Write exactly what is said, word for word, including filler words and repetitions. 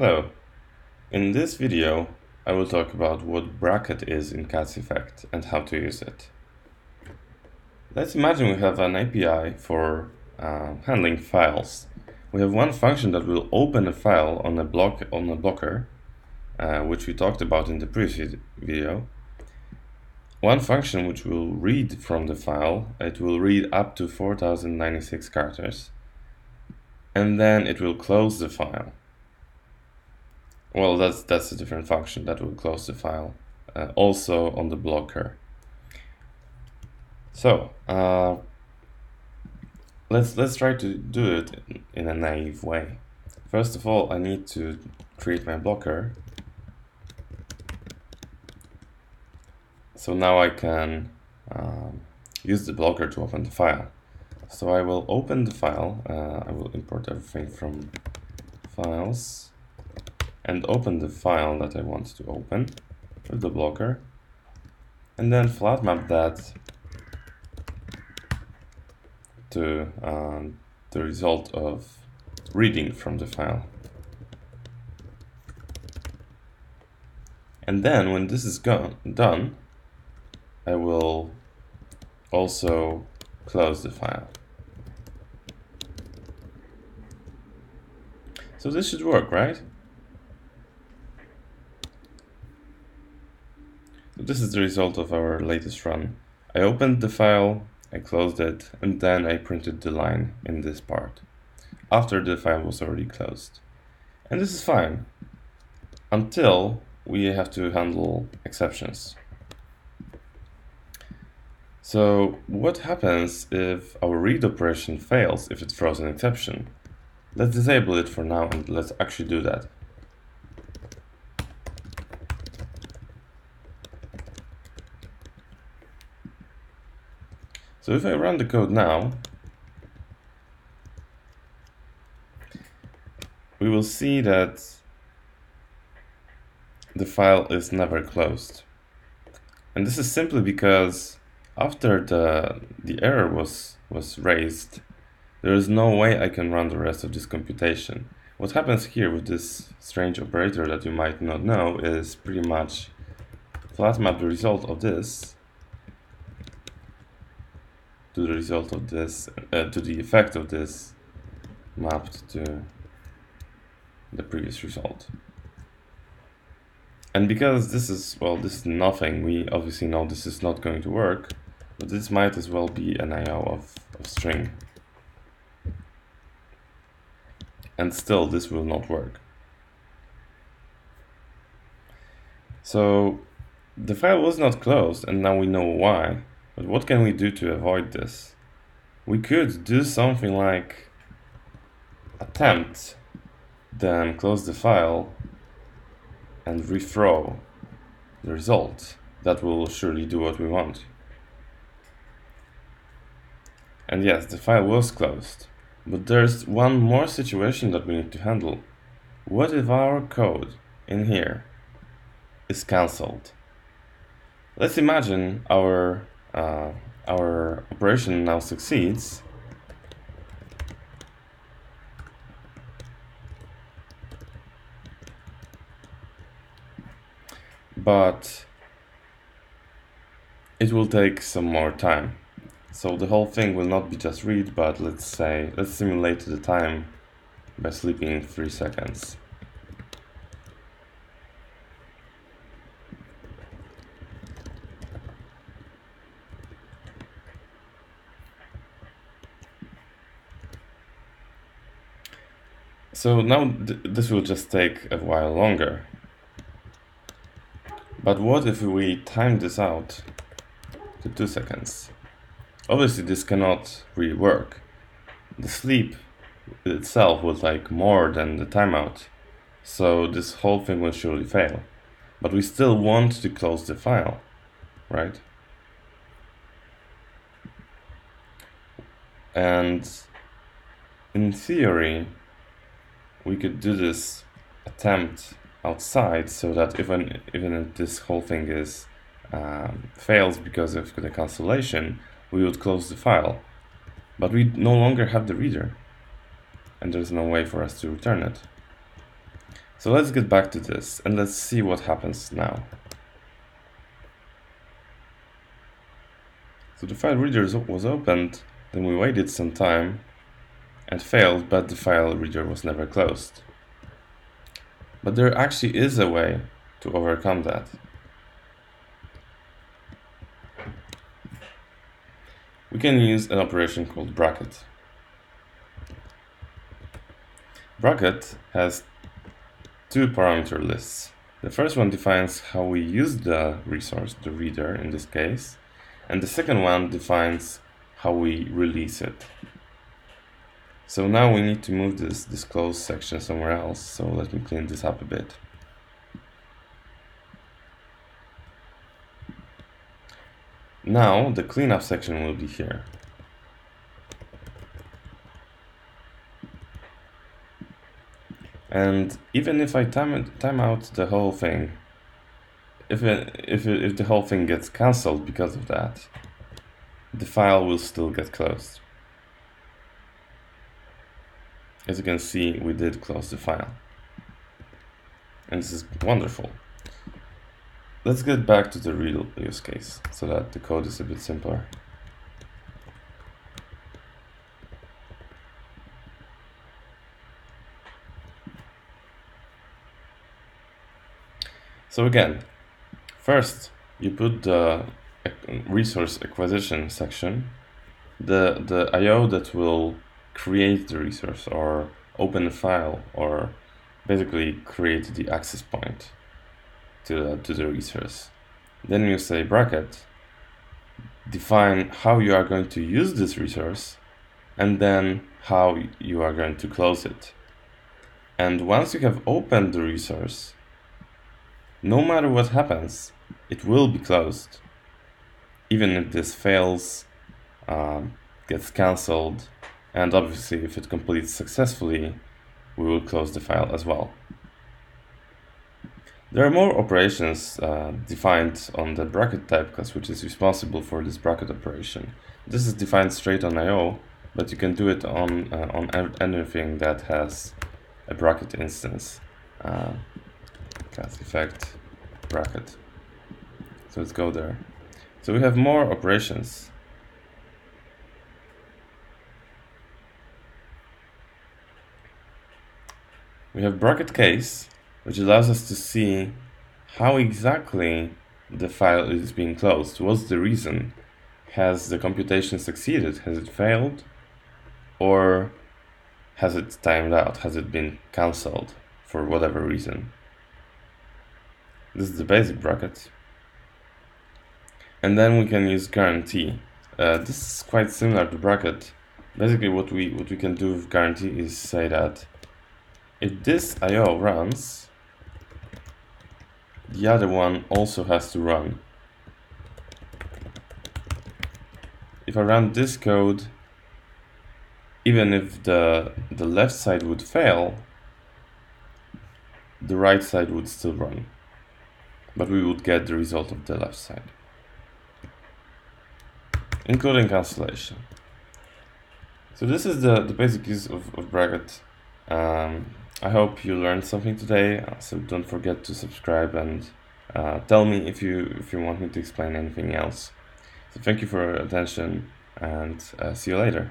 Hello. In this video, I will talk about what bracket is in cats-effect and how to use it. Let's imagine we have an A P I for uh, handling files. We have one function that will open a file on a block on a blocker, uh, which we talked about in the previous video. One function which will read from the file. It will read up to four thousand ninety-six characters, and then it will close the file. Well, that's that's a different function that will close the file, uh, also on the blocker. So uh, let's let's try to do it in a naive way. First of all, I need to create my blocker. So now I can um, use the blocker to open the file. So I will open the file. Uh, I will import everything from files. And open the file that I want to open with the blocker, and then flatmap that to um, the result of reading from the file. And then when this is gone, done, I will also close the file. So this should work, right? This is the result of our latest run. I opened the file, I closed it, and then I printed the line in this part, after the file was already closed. And this is fine, until we have to handle exceptions. So what happens if our read operation fails, if it throws an exception? Let's disable it for now and let's actually do that. So if I run the code now, we will see that the file is never closed. And this is simply because after the, the error was, was raised, there is no way I can run the rest of this computation. What happens here with this strange operator that you might not know is pretty much flatmap the result of this to the result of this, uh, to the effect of this, mapped to the previous result. And because this is, well, this is nothing, we obviously know this is not going to work, but this might as well be an I O of, of string. And still, this will not work. So, the file was not closed, and now we know why. But what can we do to avoid this? We could do something like attempt, then close the file and rethrow the result. That will surely do what we want. And yes, the file was closed. But there's one more situation that we need to handle. What if our code in here is cancelled? Let's imagine our Uh, our operation now succeeds, but it will take some more time. So the whole thing will not be just read, but let's say, let's simulate the time by sleeping three seconds. So now th this will just take a while longer. But what if we time this out to two seconds? Obviously this cannot really work. The sleep itself will take more than the timeout. So this whole thing will surely fail. But we still want to close the file, right? And in theory, we could do this attempt outside so that even, even if this whole thing is um, fails because of the cancellation, we would close the file. But we no longer have the reader, and there's no way for us to return it. So let's get back to this and let's see what happens now. So the file reader was opened, then we waited some time and failed, but the file reader was never closed. But there actually is a way to overcome that. We can use an operation called bracket. Bracket has two parameter lists. The first one defines how we use the resource, the reader in this case, and the second one defines how we release it. So now we need to move this disclose section somewhere else. So let me clean this up a bit. Now the cleanup section will be here. And even if I time, time out the whole thing, if, it, if, it, if the whole thing gets cancelled because of that, the file will still get closed. As you can see, we did close the file. And this is wonderful. Let's get back to the real use case so that the code is a bit simpler. So again, first you put the resource acquisition section, the, the I O that will create the resource or open the file or basically create the access point to the, to the resource. Then you say bracket, define how you are going to use this resource and then how you are going to close it. And once you have opened the resource, no matter what happens, it will be closed. Even if this fails, uh, gets cancelled, and obviously if it completes successfully, we will close the file as well. There are more operations uh, defined on the bracket type class, which is responsible for this bracket operation. This is defined straight on I O, but you can do it on, uh, on anything that has a bracket instance. Uh, cats-effect bracket. So let's go there. So we have more operations. We have bracket case, which allows us to see how exactly the file is being closed. What's the reason? Has the computation succeeded? Has it failed? Or has it timed out? Has it been cancelled for whatever reason? This is the basic bracket. And then we can use guarantee. Uh, this is quite similar to bracket. Basically what we, what we can do with guarantee is say that if this I O runs, the other one also has to run. If I run this code, even if the, the left side would fail, the right side would still run. But we would get the result of the left side, including cancellation. So this is the, the basic use of, of bracket. Um, I hope you learned something today, so don't forget to subscribe and uh, tell me if you if you want me to explain anything else. So thank you for your attention and uh, see you later.